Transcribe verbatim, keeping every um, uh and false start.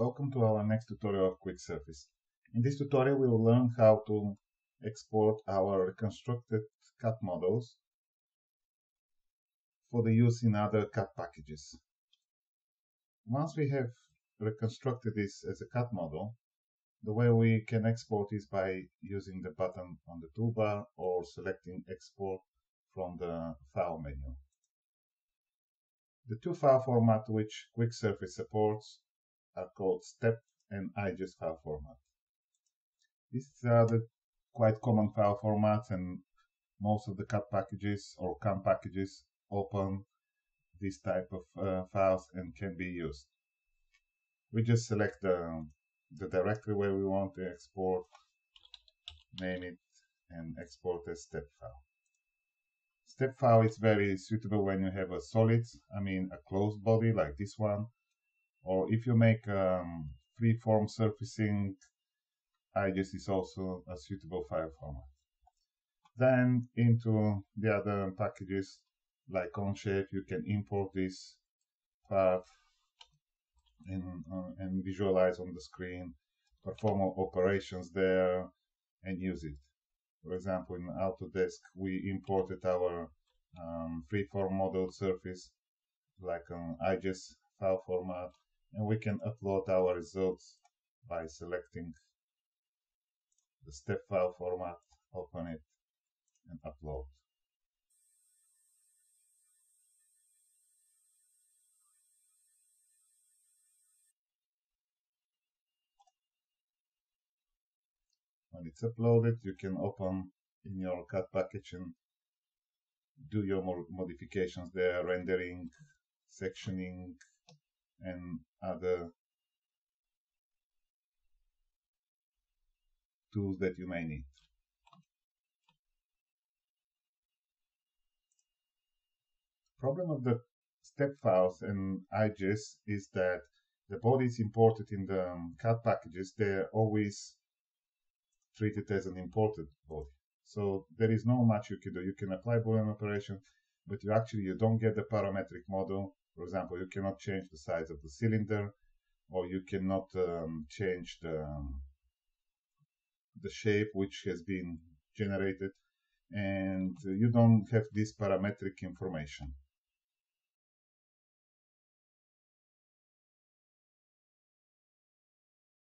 Welcome to our next tutorial of QuickSurface. In this tutorial we will learn how to export our reconstructed C A D models for the use in other C A D packages. Once we have reconstructed this as a C A D model, the way we can export is by using the button on the toolbar or selecting Export from the File menu. The two file formats which QuickSurface supports are called STEP and I G E S file format. These are the quite common file formats, and most of the C A D packages or C A M packages open this type of uh, files and can be used. We just select the, the directory where we want to export, name it, and export as STEP file. STEP file is very suitable when you have a solid, I mean a closed body like this one, or if you make um, freeform surfacing, I G E S is also a suitable file format. Then into the other packages like Onshape, you can import this part and, uh, and visualize on the screen, perform operations there and use it. For example, in Autodesk we imported our um, freeform model surface like an I G E S file format, and we can upload our results by selecting the STEP file format, open it, and upload. When it's uploaded, you can open in your C A D package and do your modifications there, rendering, sectioning, and other tools that you may need. The problem of the STEP files and I G E S is that the bodies imported in the C A D packages, they're always treated as an imported body. So there is not much you can do. You can apply Boolean operation, but you actually you don't get the parametric model. For example, you cannot change the size of the cylinder, or you cannot um, change the um, the shape which has been generated, and you don't have this parametric information.